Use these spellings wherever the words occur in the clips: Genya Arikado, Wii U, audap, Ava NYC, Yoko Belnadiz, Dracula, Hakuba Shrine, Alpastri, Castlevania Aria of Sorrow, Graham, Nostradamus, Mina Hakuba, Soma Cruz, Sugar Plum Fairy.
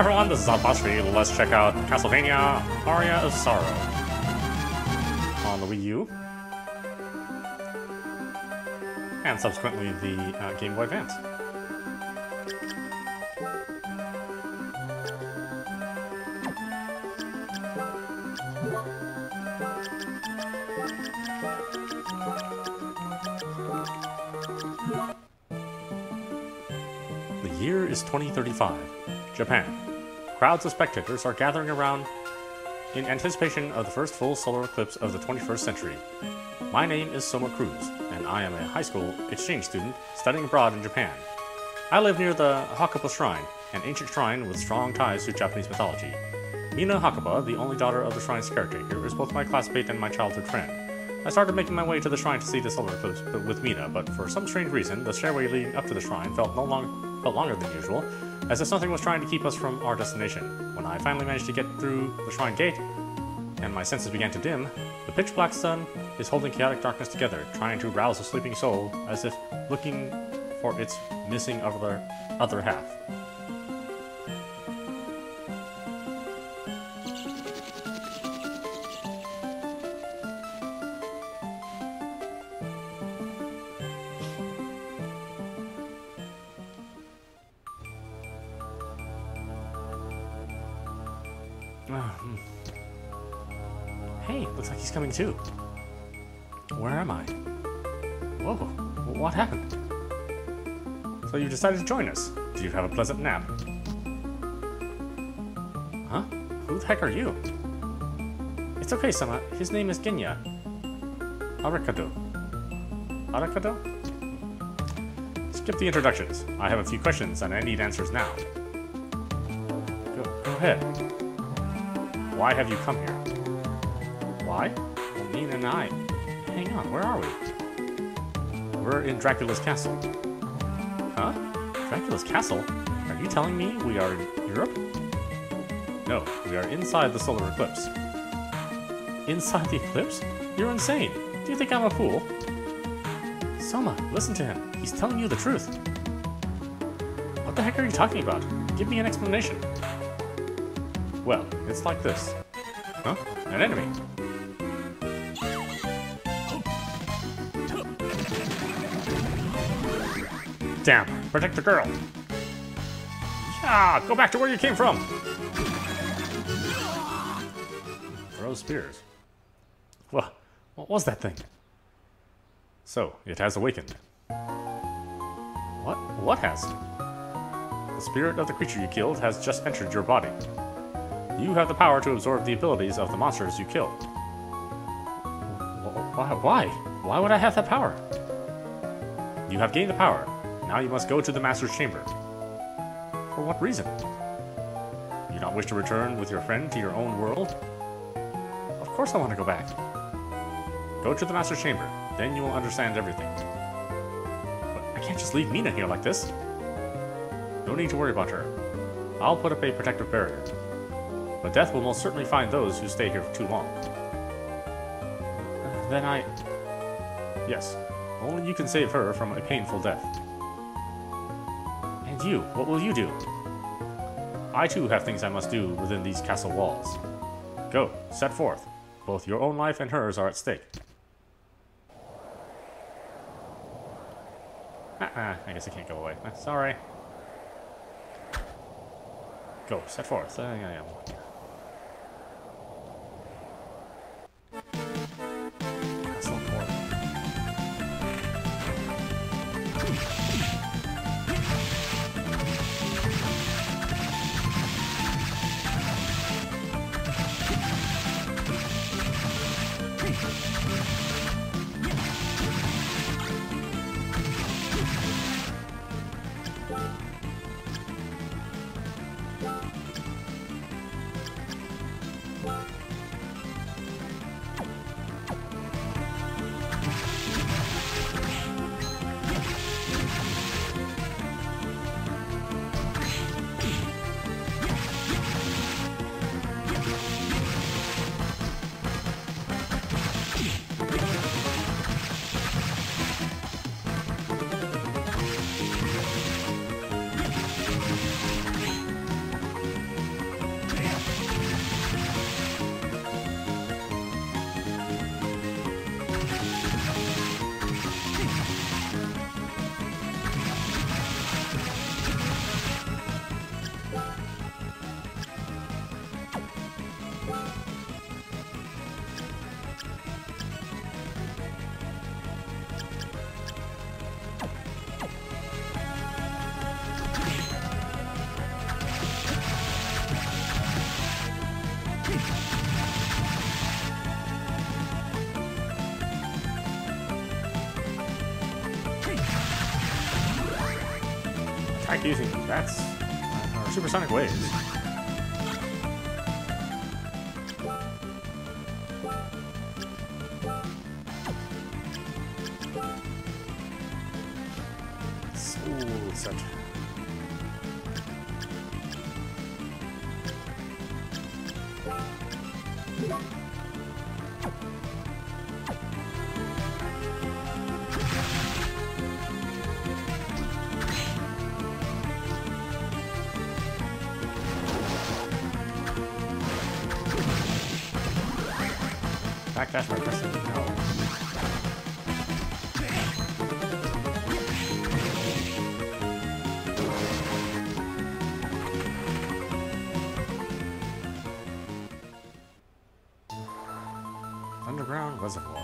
Hi everyone, this is Alpastri. Let's check out Castlevania Aria of Sorrow on the Wii U and subsequently the Game Boy Advance. The year is 2035, Japan. Crowds of spectators are gathering around in anticipation of the first full solar eclipse of the 21st century. My name is Soma Cruz, and I am a high school exchange student studying abroad in Japan. I live near the Hakuba Shrine, an ancient shrine with strong ties to Japanese mythology. Mina Hakuba, the only daughter of the shrine's caretaker, is both my classmate and my childhood friend. I started making my way to the shrine to see the solar eclipse with Mina, but for some strange reason, the stairway leading up to the shrine felt longer than usual, as if something was trying to keep us from our destination. When I finally managed to get through the shrine gate, and my senses began to dim, the pitch-black sun is holding chaotic darkness together, trying to rouse a sleeping soul, as if looking for its missing other half. Hey, looks like he's coming too. Where am I? Whoa, what happened? So you decided to join us. Do you have a pleasant nap? Huh? Who the heck are you? It's okay, Sama. His name is Genya Arikado. Arikado? Skip the introductions. I have a few questions and I need answers now. Go ahead. Why have you come here? Why? Well, Mina and I... Hang on, where are we? We're in Dracula's castle. Huh? Dracula's castle? Are you telling me we are in Europe? No, we are inside the solar eclipse. Inside the eclipse? You're insane! Do you think I'm a fool? Soma, listen to him. He's telling you the truth. What the heck are you talking about? Give me an explanation. Well, it's like this. Huh? An enemy. Damn, protect the girl. Ah, go back to where you came from. Throw spears. Well, what was that thing? So, it has awakened. What has? The spirit of the creature you killed has just entered your body. You have the power to absorb the abilities of the monsters you killed. Why? Why would I have that power? You have gained the power. Now you must go to the Master's Chamber. For what reason? You don't wish to return with your friend to your own world? Of course I want to go back. Go to the Master's Chamber, then you will understand everything. But I can't just leave Mina here like this. No need to worry about her. I'll put up a protective barrier. But death will most certainly find those who stay here for too long. Then I... Yes, only you can save her from a painful death. You, what will you do? I too have things I must do within these castle walls. Go, set forth. Both your own life and hers are at stake. I guess I can't go away. Sorry. Go, set forth. attack using bats or supersonic waves. Backdash my person. No. Underground reservoir.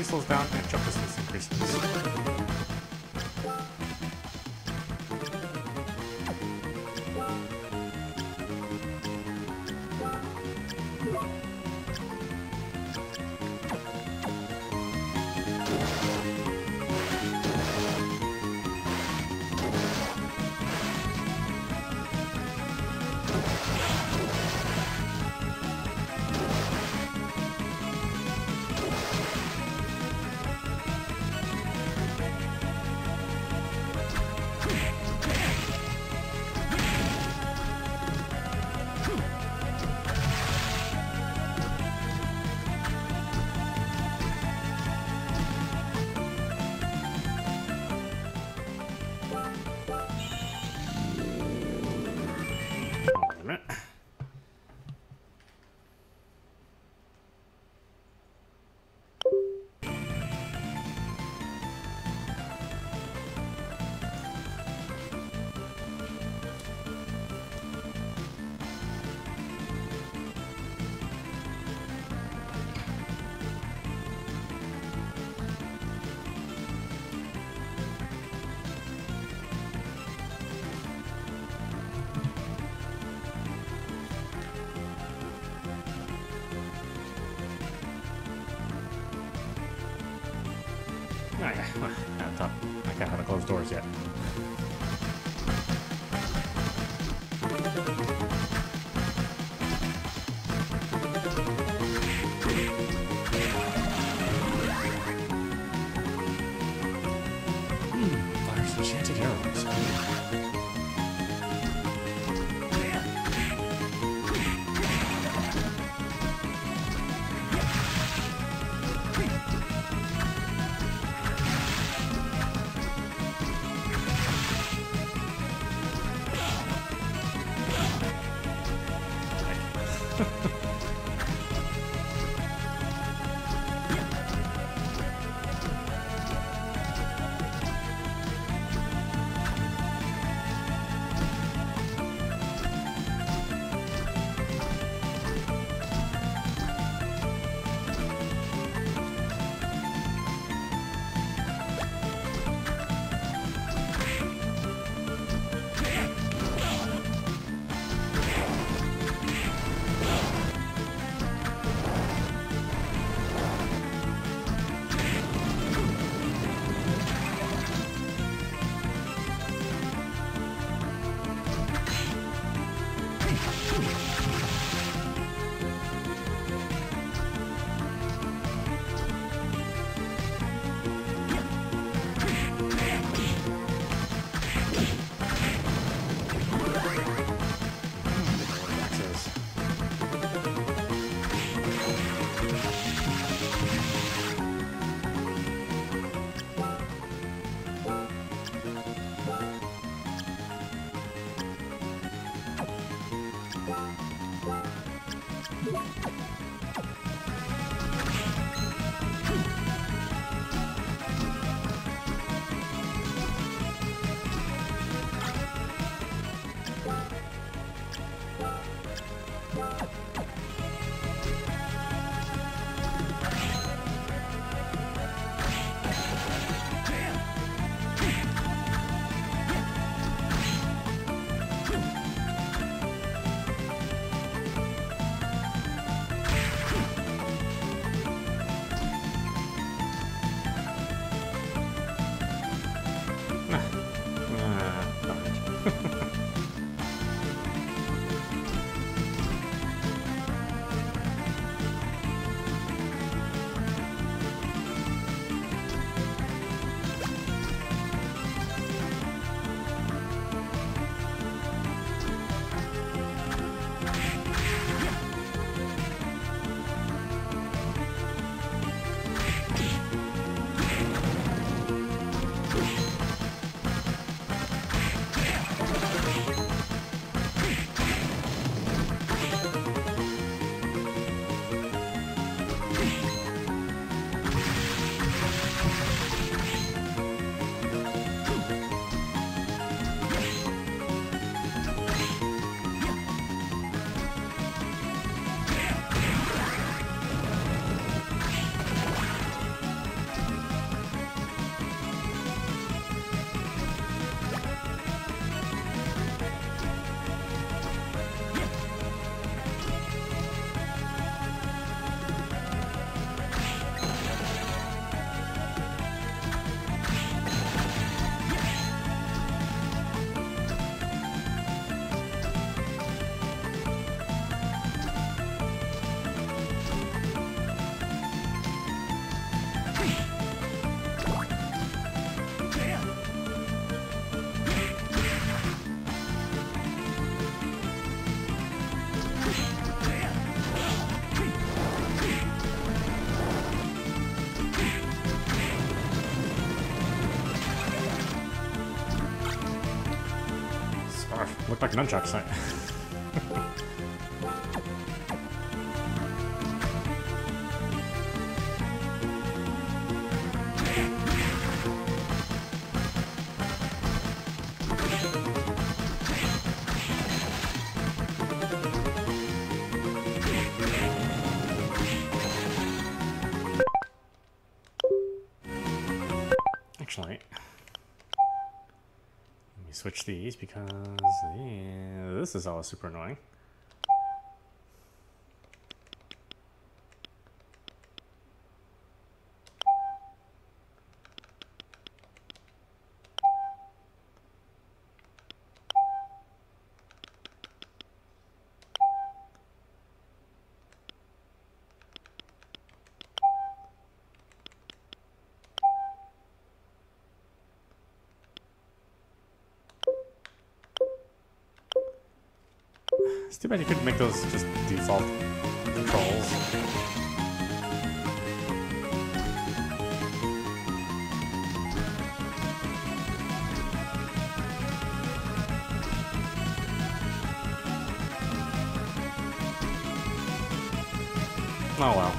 accuracy slows down and jump distance increases. Doors yet. Looked like nunchucks. Switch these because this is always super annoying. It's too bad you couldn't make those just default controls. Oh well.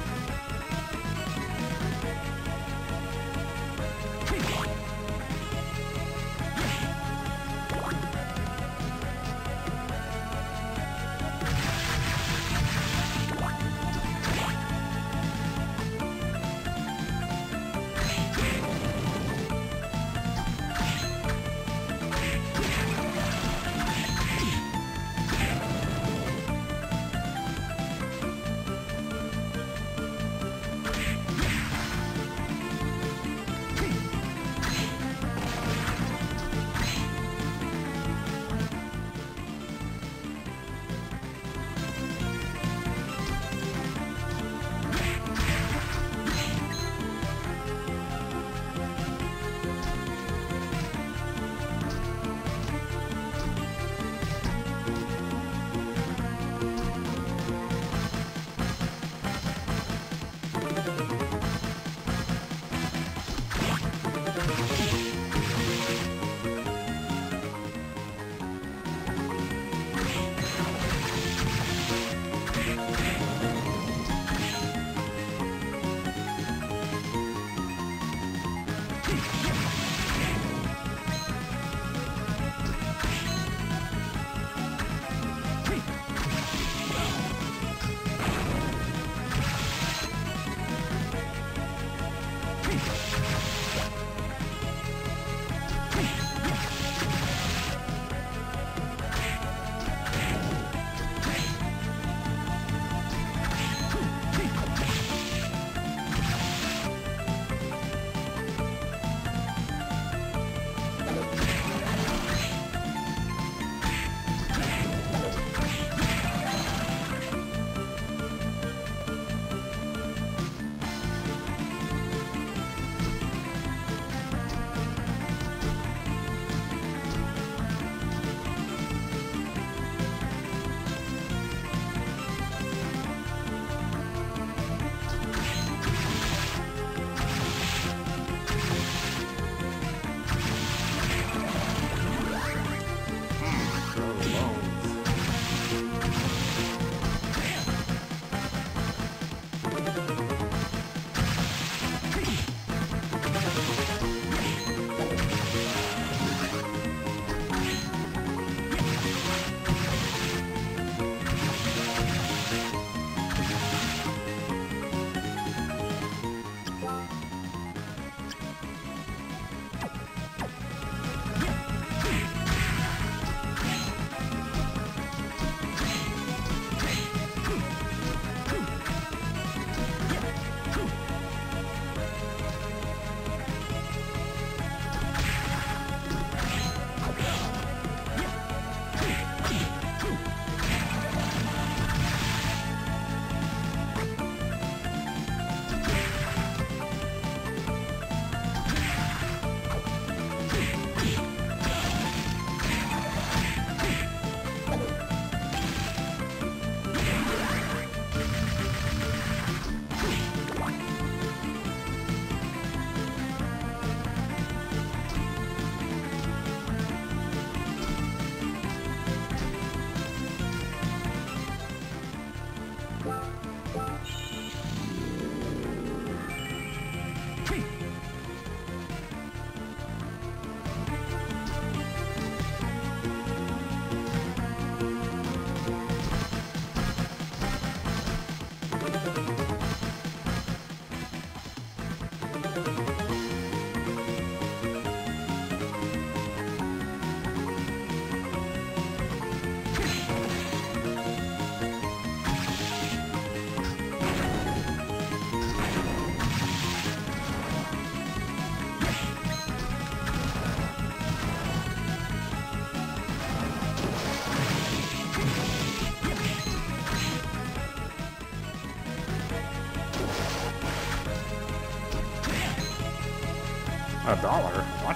$1? What?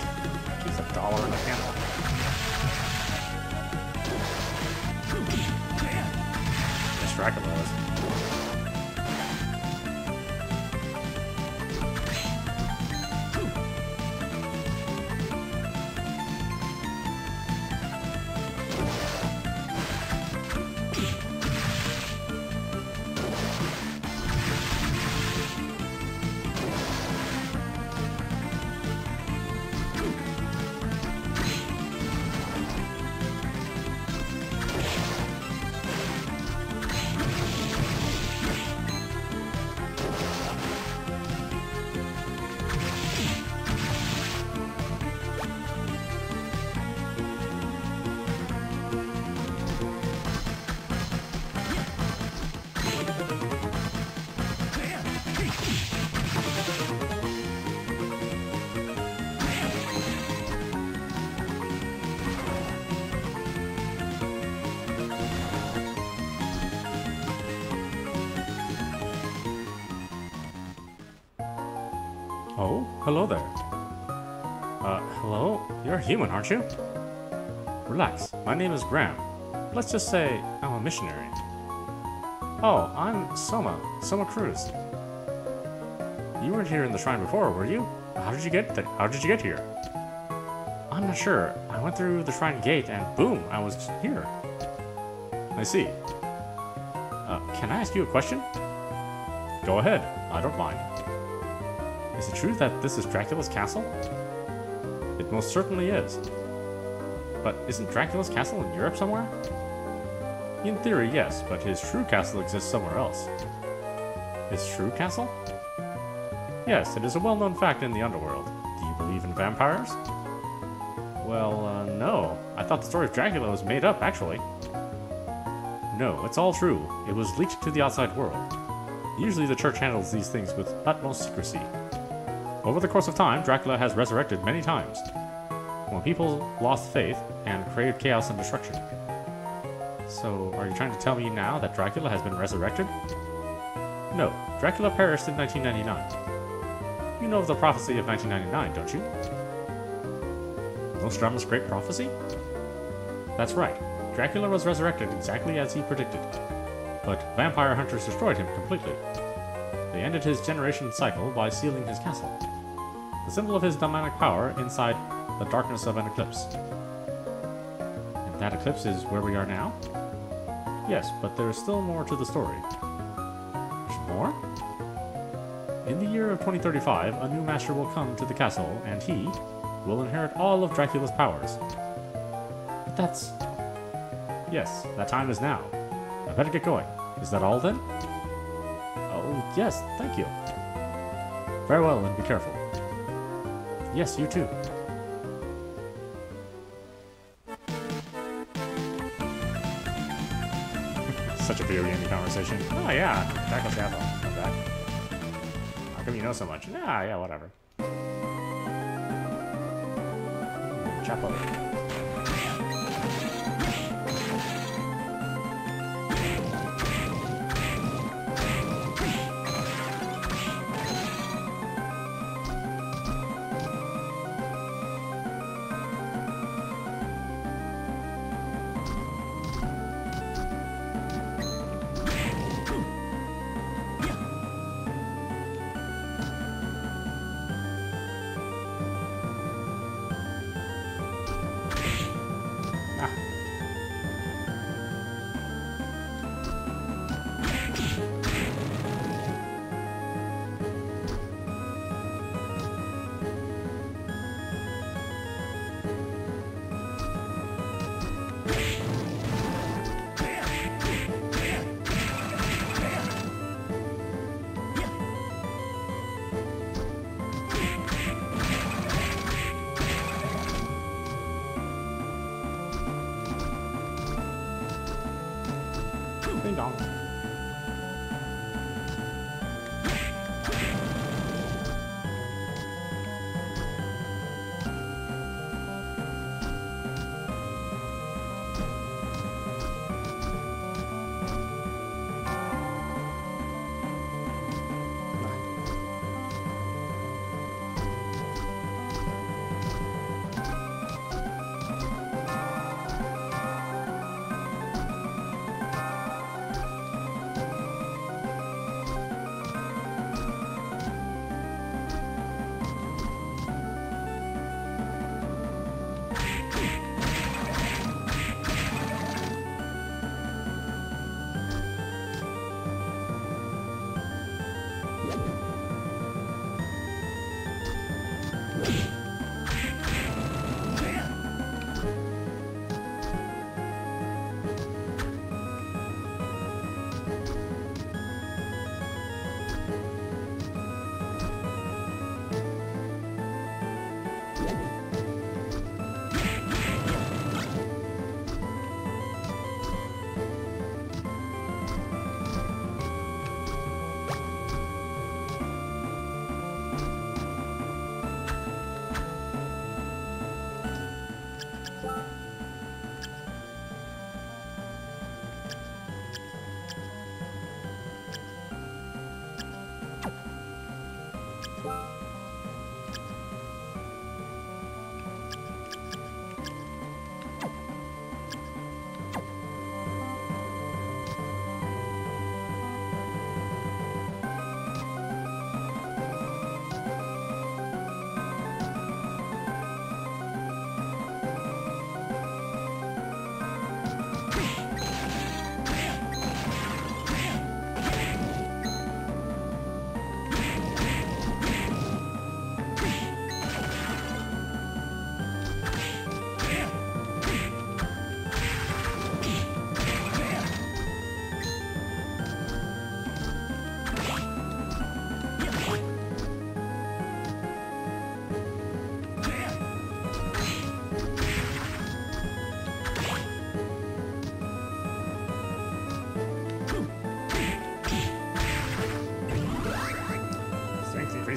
She's $1 and a penny. This Dracula is. Hello there. Hello? You're a human, aren't you? Relax. My name is Graham. Let's just say I'm a missionary. Oh, I'm Soma Cruz. You weren't here in the shrine before, were you? How did you get here? I'm not sure. I went through the shrine gate and boom, I was here. I see. Can I ask you a question? Go ahead. I don't mind. Is it true that this is Dracula's castle? It most certainly is. But isn't Dracula's castle in Europe somewhere? In theory, yes, but his true castle exists somewhere else. His true castle? Yes, it is a well-known fact in the underworld. Do you believe in vampires? Well, no. I thought the story of Dracula was made up, actually. No, it's all true. It was leaked to the outside world. Usually the church handles these things with utmost secrecy. Over the course of time, Dracula has resurrected many times, when people lost faith and created chaos and destruction. So, are you trying to tell me now that Dracula has been resurrected? No, Dracula perished in 1999. You know of the prophecy of 1999, don't you? Nostradamus' great prophecy? That's right. Dracula was resurrected exactly as he predicted, but vampire hunters destroyed him completely. They ended his generation cycle by sealing his castle, the symbol of his demonic power, inside the darkness of an eclipse. And that eclipse is where we are now? Yes, but there is still more to the story. There's more? In the year of 2035, a new master will come to the castle, and he will inherit all of Dracula's powers. But that's... Yes, that time is now. I better get going. Is that all then? Yes, thank you. Farewell and be careful. Yes, you too. Such a video game conversation. Oh yeah, Dracula's Castle. Come back. How come you know so much? Ah, yeah, whatever. Chapel.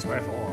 before.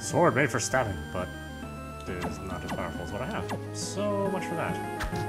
Sword made for stabbing, but it is not as powerful as what I have. So much for that.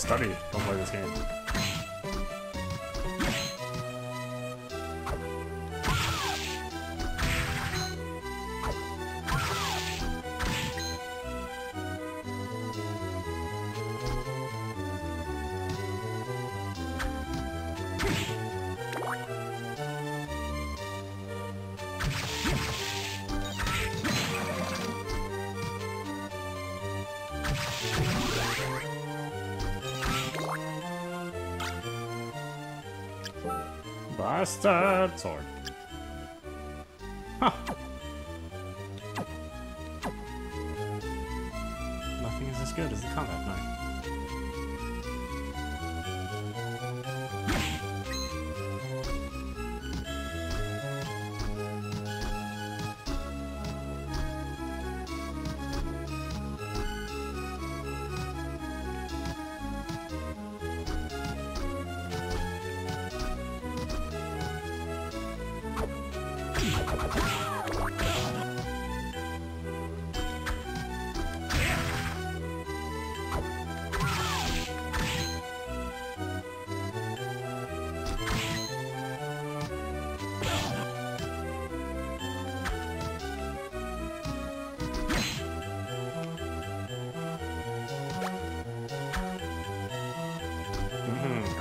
study while playing this game. Bastard sword. Huh. Nothing is as good as the combat knife.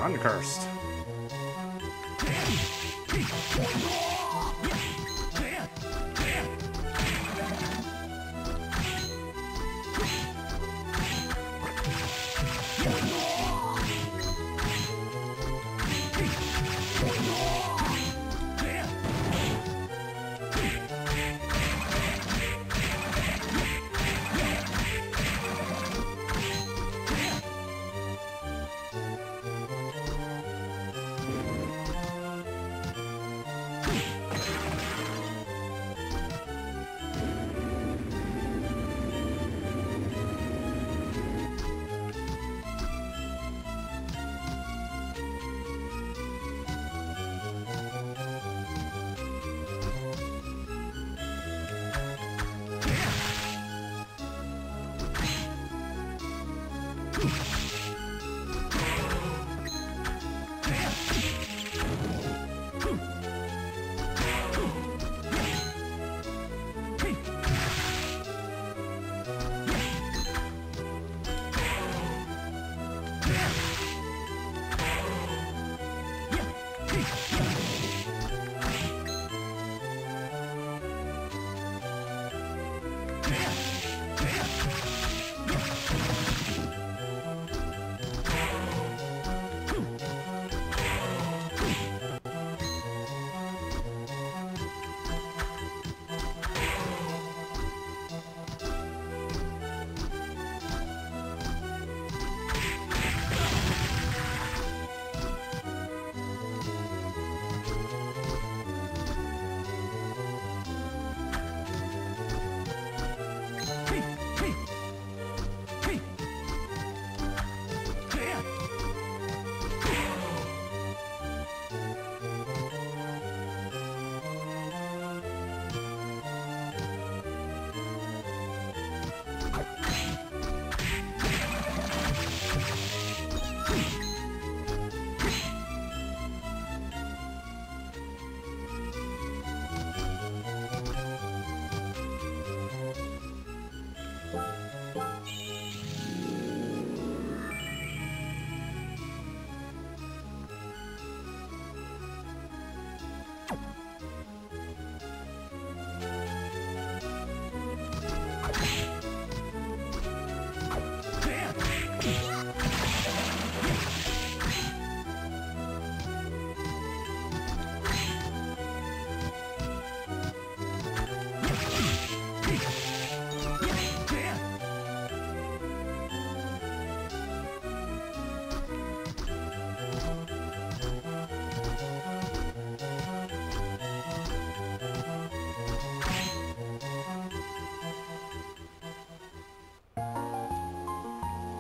Uncursed.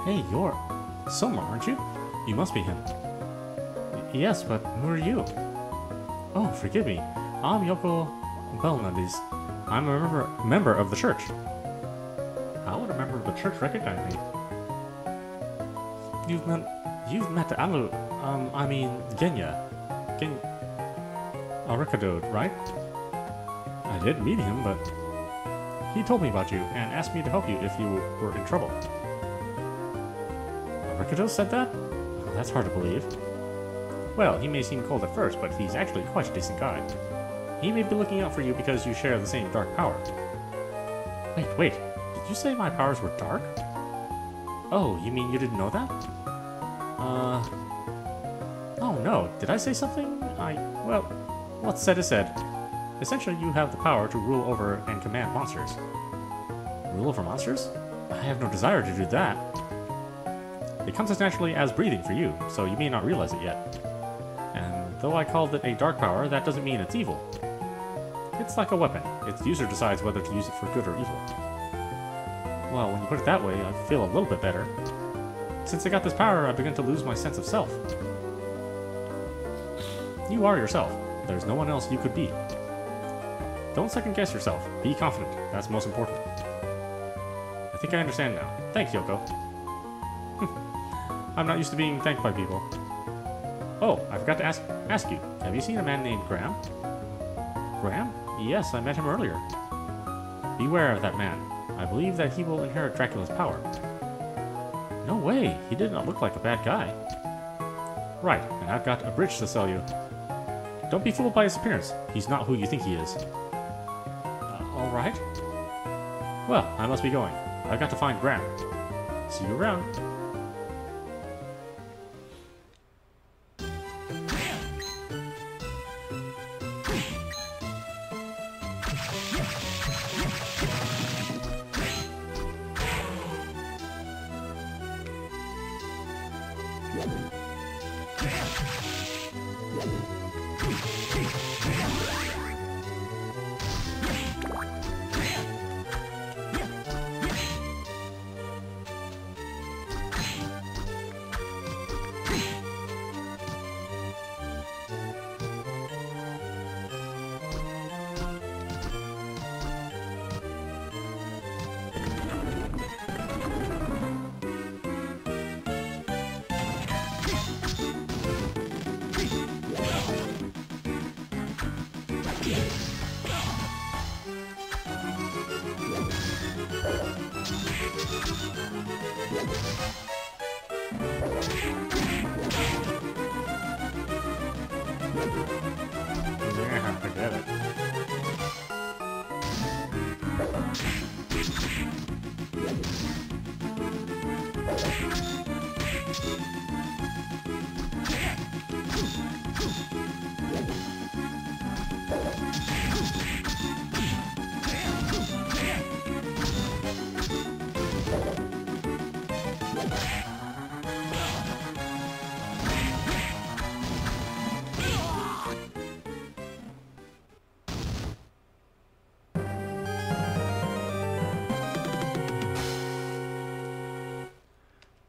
Hey, you're Soma, aren't you? You must be him. Yes, but who are you? Oh, forgive me. I'm Yoko Belnadiz. I'm a member of the church. How would a member of the church recognize me? You've met the adult. I mean, Genya Arikado, right? I did meet him, but he told me about you and asked me to help you if you were in trouble. Arikado said that? Oh, that's hard to believe. Well, he may seem cold at first, but he's actually quite a decent guy. He may be looking out for you because you share the same dark power. Wait, did you say my powers were dark? Oh, you mean you didn't know that? Oh no, did I say something? Well, what's said is said. Essentially, you have the power to rule over and command monsters. Rule over monsters? I have no desire to do that. It comes as naturally as breathing for you, so you may not realize it yet. And though I called it a dark power, that doesn't mean it's evil. It's like a weapon. Its user decides whether to use it for good or evil. Well, when you put it that way, I feel a little bit better. Since I got this power, I began to lose my sense of self. You are yourself. There's no one else you could be. Don't second-guess yourself. Be confident. That's most important. I think I understand now. Thanks, Yoko. I'm not used to being thanked by people. Oh, I forgot to ask you. Have you seen a man named Graham? Graham? Yes, I met him earlier. Beware of that man. I believe that he will inherit Dracula's power. No way! He did not look like a bad guy. Right, and I've got a bridge to sell you. Don't be fooled by his appearance. He's not who you think he is. Alright. Well, I must be going. I've got to find Graham. See you around.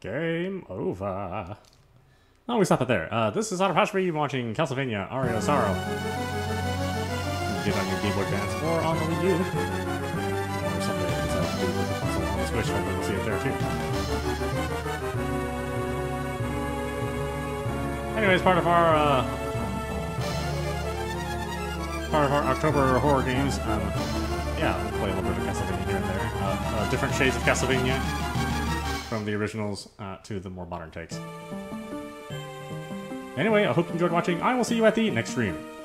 Game over. No, we stop it there. This is audap watching Castlevania Aria of Sorrow. You can get on your Game Boy Advance or on the Wii U. Or something that's to do with the console on the Switch, but we'll see it there too. Anyways, part of our October horror games. Yeah, we'll play a little bit of Castlevania here and there. Different shades of Castlevania. From the originals to the more modern takes. Anyway, I hope you enjoyed watching. I will see you at the next stream.